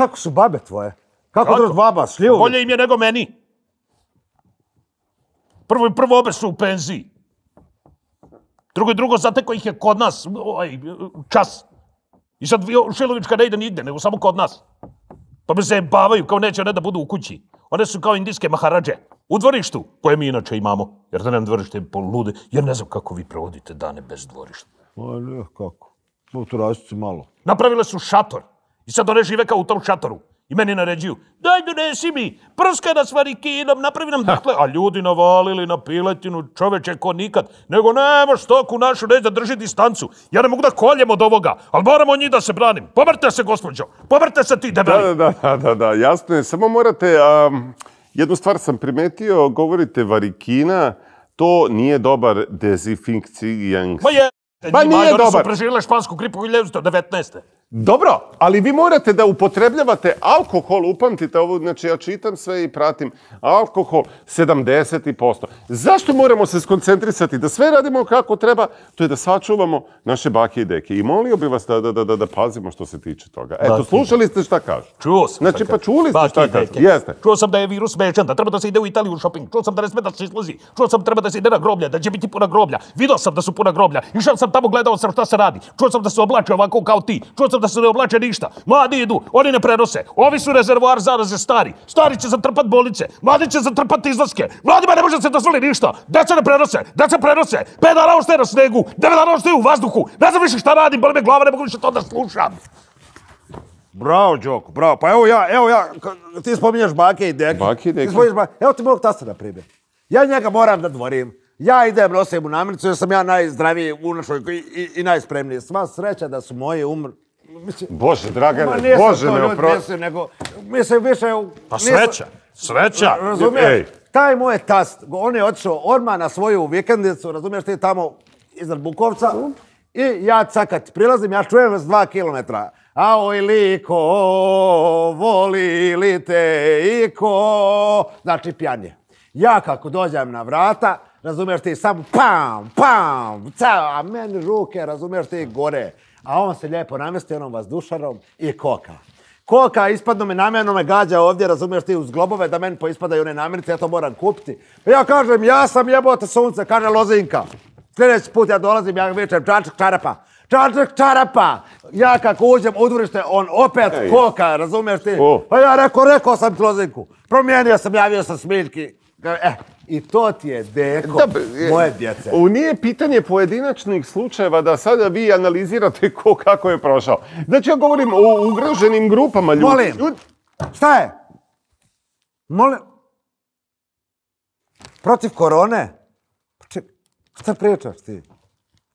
Kako su babe tvoje? Kako drž baba, šljivovi? Bolje im je nego meni. Prvo obe su u penziji. Drugo, zateko ih je kod nas čas. I sad Šilovička ne ide nigde, nego samo kod nas. Pa me se bavaju kao neće one da budu u kući. One su kao indijske maharađe. U dvorištu, koje mi inače imamo. Jer da nam dvorište je polude. Ja ne znam kako vi provodite dane bez dvorišta. Ma ne, kako? U Turastici malo. Napravile su šator. I sad one žive kao u tom šatoru. I meni naređuju, daj donesi mi, prskaj nas varikinom, napravi nam dakle. A ljudi navalili na piletinu, čoveče, ko nikad. Nego nema štoku našu, neći da drži distancu. Ja ne mogu da koljem od ovoga, ali moram od njih da se branim. Pomrte se, gospođo, pomrte se ti, debeli. Da, jasno je. Samo morate, jednu stvar sam primetio, govorite varikina, to nije dobar dezinfekcijans. Ma je, oni su preživjeli špansku gripu u 1919. Dobro, ali vi morate da upotrebljavate alkohol, upamtite ovo, znači ja čitam sve i pratim, alkohol 70%. Zašto moramo se skoncentrisati da sve radimo kako treba? To je da sačuvamo naše bake i deke. I molio bi vas da pazimo što se tiče toga. Eto, slušali ste šta kažu. Čuo sam. Znači, pa čuli ste šta kažu. Jeste. Čuo sam da je virus smešan, da treba da se ide u Italiju u šoping. Čuo sam da ne sme da se izlazi. Čuo sam da treba da se ide na groblja, da će biti puna groblja. Video sam da su puna groblja. Išao sam tamo, gledao sam šta se radi. Čuo sam da se oblače ovako kao ti. Da se ne oblače ništa. Mladi idu, oni ne prenose. Ovi su rezervoar zaraze stari. Stari će zatrpati bolnice, mladi će zatrpati izlaske. Mladima ne može se dozvoli ništa. Deca ne prenose, deca prenose. 5 dana ostaje na snegu, 9 dana ostaje u vazduhu. Ne znam više šta radim, boli me glava, ne mogu više to da slušam. Bravo, Đoko, bravo. Pa evo ja, ti spominjaš bake i deke. Bake i deke. Evo ti mojeg tasta na primjer. Ja njega moram da dvorim. Ja idem, nosim u namirnicu jer sam ja najzdraviji u našoj i najspremniji. Sva sreća da su moji umrli. Bože, Dragane, Bože me oprosti. Mislim, više... Pa sreća. Razumiješ, taj moj tast, on je otišao odmah na svoju vikendicu, razumiješ ti tamo iznad Bukovca, i ja cakat prilazim, ja čujem vas 2 kilometra. Aoj, liko, voli li te, iko... Znači, pjanje. Ja kako dođem na vrata, razumiješ ti samo pam, ca, a meni ruke, razumiješ ti gore. A on se lijepo namesti onom vazdušarom i koka. Koka ispadno me namjerno me gađa ovdje, razumiješ ti, uz globove da meni poispadaju one namirnice, ja to moram kupiti. Pa ja kažem, ja sam jebote sunce, kaže Lozinka. Sljedeći put ja dolazim, ja vičem čačak čarapa. Ja kako uđem u dvorište, on opet koka, razumiješ ti. Pa ja rekao sam ti Lozinku, promijenio sam, javio sam Smiljki. I to ti je deko moje djece. Nije pitanje pojedinačnih slučajeva da sada vi analizirate ko kako je prošao. Znači ja govorim o ugroženim grupama ljudi. Molim, šta je? Molim, protiv korone? Šta pričaš ti?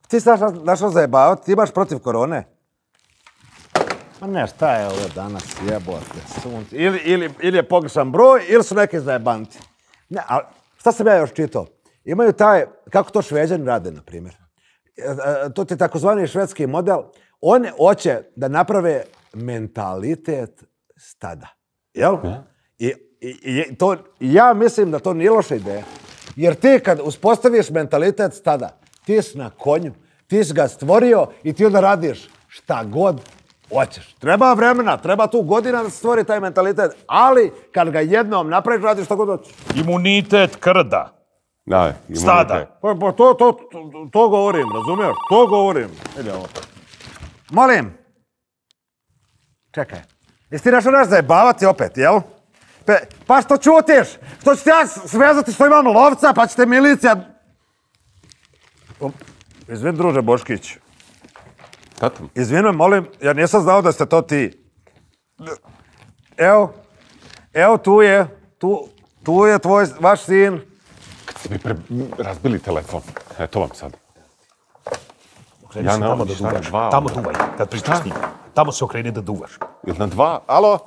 Ti se našao zajebavati, ti imaš protiv korone? Ma ne, šta je ovo danas, jebote, sunce. Ili je pogrešan broj, ili su neki zajebanti. Ne, ali... Šta sam ja još čitao? Imaju taj, kako to Šveđani rade, na primjer. To je takozvani švedski model. One hoće da naprave mentalitet stada. Jel? Ja mislim da to nije loša ideja. Jer ti kad uspostaviš mentalitet stada, ti si na konju, ti si ga stvorio i ti onda radiš šta god hoćeš. Treba vremena, treba tu godina da se stvori taj mentalitet, ali kad ga jednom napraviš, radiš što god hoćeš. Imunitet krda. Stada. Pa to govorim, razumiješ? To govorim. Molim. Čekaj. Jesi ti nešto naš zajebavati opet, jel? Pa što čutiš? Što ću ti ja svezati što imam lovca, pa ćete milicija... Izvin, druže Boškić. Izvinu, molim, ja nisam znao da ste to ti. Evo tu je tvoj, vaš sin. Kad ste mi razbili telefon, eto vam sad. Okreni se tamo da duvaš, tamo duvaj, kad pričaš s njim. Tamo se okreni da duvaš. Jel na 2, alo?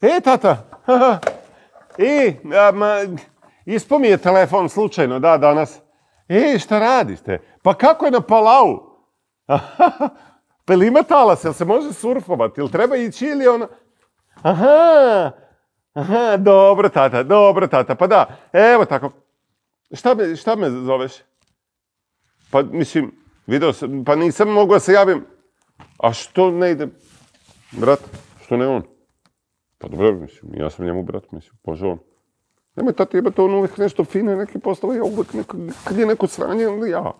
E, tata, ispao mi je telefon slučajno, da, danas. E, šta radiste? Pa kako je na Palau? Pa ili ima talas, jel se može surfovati, jel treba ići ili ono... Aha, dobro tata, pa da, evo tako. Šta me zoveš? Pa mislim, video sam, pa nisam mogao da se javim. A što ne ide, brat, što ne on? Pa dobro, mislim, ja sam njemu brat, mislim, požao. Nemoj tati jebati, on uvijek nešto fine, neke postave, ja uvijek neko, kad je neko sranje, onda ja.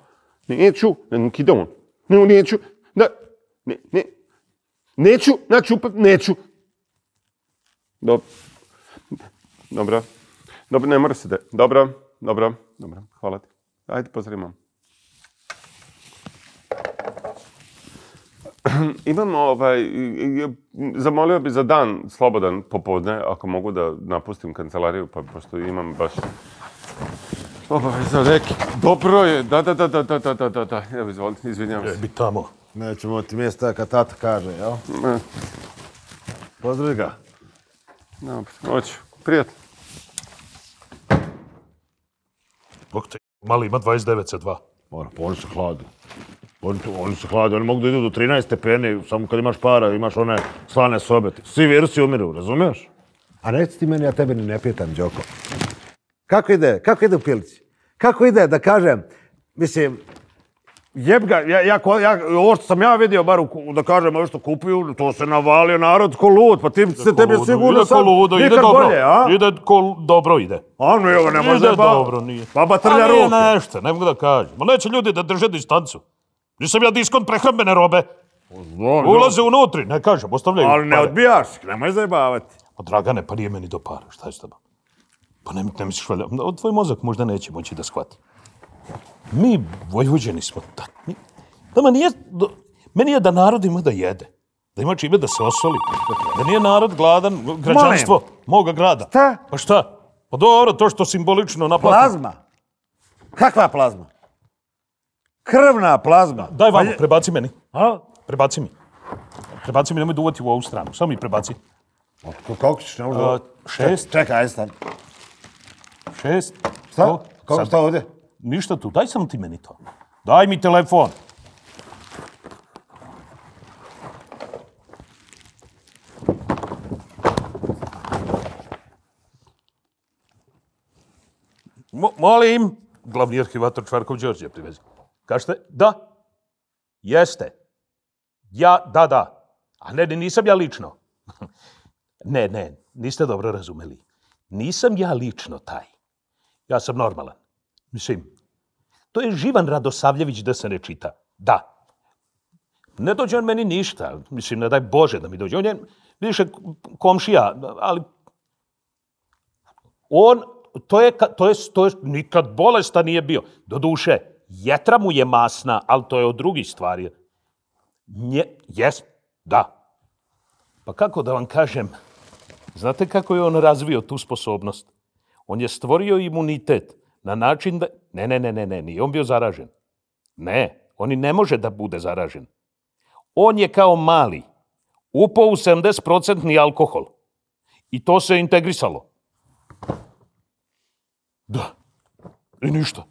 Neću, ne kida on. Neću, da, ne, neću, načupat, neću. Dobra. Dobro, ne mora se da. Dobro, hvala ti. Ajde, pozdravim. Imam zamolio bi za dan slobodan popodne, ako mogu da napustim kancelariju, pa pošto imam baš obaveza neki. Dobro je, da, evo izvolite, izvinjam se. Bi tamo, nećemo ti mjesta kad tata kaže, jel? Pozdrav ga. Dobro, hoću, prijatno. Bog te, mali ima 29,2. Moram, pa oni se hlade. Oni se hlade, oni mogu da idu do 13 stepeni, samo kad imaš para, imaš one slane sobe. Svi virusi umiru, razumiješ? A reci ti meni, ja tebe ne pitam, Đoko. Kako ide u pilici? Kako ide, da kažem, mislim, jeb ga, ovo što sam ja vidio, bar da kažem, ovo što kupuju, to se navalio narod ko lud, pa ti se tebi sigurno sam nikad bolje, a? Ide ko dobro ide. A ne, ovo ne može baba trlja ruke. A nije nešto, ne mogu da kažem. Ma neće ljudi da drže distancu. Nisam ja diskont prehrambene robe. Ulaze unutri, ne kažem, ostavljaju pare. Ali ne odbijaš, nemoj zajebavati. Pa Dragane, pa nije meni do para, šta je s teba? Pa ne misliš valjda, tvoj mozak možda neće moći da shvati. Mi Vojvođani smo takvi. Meni je da narod ima da jede, da ima čime da se osoli, da nije narod gladan, građanstvo moga grada. Šta? Pa šta? Pa dobro, to što simbolično naplati. Plazma? Kakva plazma? Krvna plazma. Daj vamo, prebaci meni. A? Prebaci mi. Prebaci mi, nemoj da uvati u ovu stranu, samo mi prebaci. Koliko ćeš ne možda? 6. Čekaj, ajde stani. 6. Šta? Kako šta ovdje? Ništa tu, daj samo ti meni to. Daj mi telefon. Molim, glavni arhivator Čvarkov Đorđe privezi. Kažete, da, jeste. Ja, da. A ne, nisam ja lično. Ne, niste dobro razumeli. Nisam ja lično taj. Ja sam normalan. Mislim, to je Živan Radosavljević da se ne čita. Da. Ne dođe on meni ništa. Mislim, ne daj Bože da mi dođe. On je više komšija, ali... On, to je nikad bolestan nije bio. Doduše, jetra mu je masna, ali to je od drugih stvari. Jes, da. Pa kako da vam kažem, znate kako je on razvio tu sposobnost? On je stvorio imunitet. Na način da... Ne, nije on bio zaražen. Ne, on i ne može da bude zaražen. On je kao mali upao u 70% alkohol. I to se integrisalo. Da. I ništa.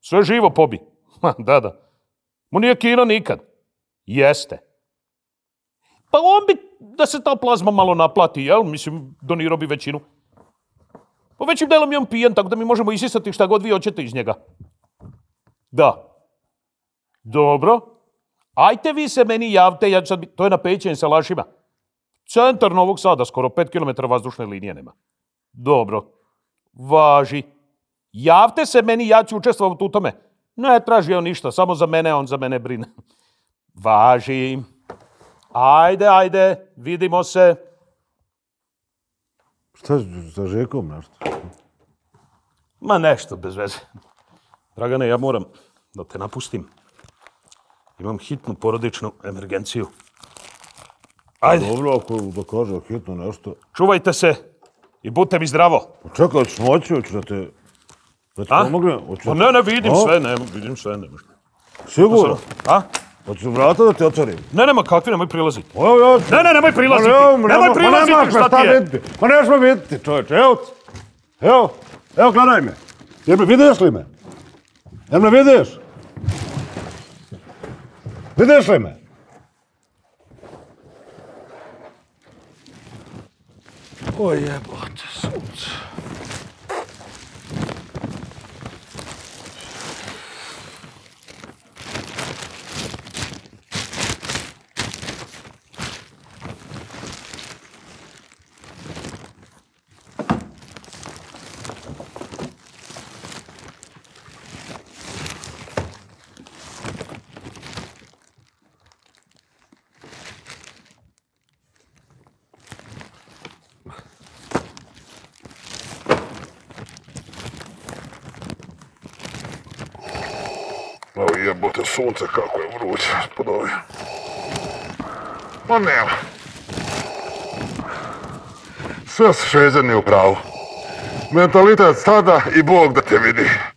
Sve živo pobi. Da. Mu nije kino nikad. Jeste. Pa on bi, da se ta plazma malo naplati, jel? Mislim, donirao bi većinu. Po većim delom je on pijen, tako da mi možemo isisati šta god vi hoćete iz njega. Da. Dobro. Ajte vi se meni javte, ja ću sad biti... To je na Pećin sa Lašima. Centar Novog Sada, skoro 5 km vazdušne linije nema. Dobro. Važi. Javte se meni, ja ću učestvovati u tome. Ne traži on ništa, samo za mene, on za mene brine. Važi. Ajde, vidimo se. Šta sa Žekom nešto? Ma nešto, bez veze. Dragane, ja moram da te napustim. Imam hitnu porodičnu emergenciju. Ajde. Dobro, ako dokaže hitno nešto. Čuvajte se i budite mi zdravo. Čekaj, hoćeš moći, hoću da te... Da ti pomogne? Pa ne, vidim sve. Sigurno? A? Hoću vrata da te otvorim. Ne, nema kakvi, nemoj prilaziti. Nemoj prilaziti! Nemoj prilaziti, šta ti je? Ma nemaš me vidjeti, čovječ, evo ti. Evo, gledaj me. Vidiš li me? Jel me vidiš? Vidiš li me? O jebote, sunce. O jebote, sunce kako je vruće ispod ovih. Ma nema. Sve su šeđerni u pravu. Mentalitet stada i Bog da te vidi.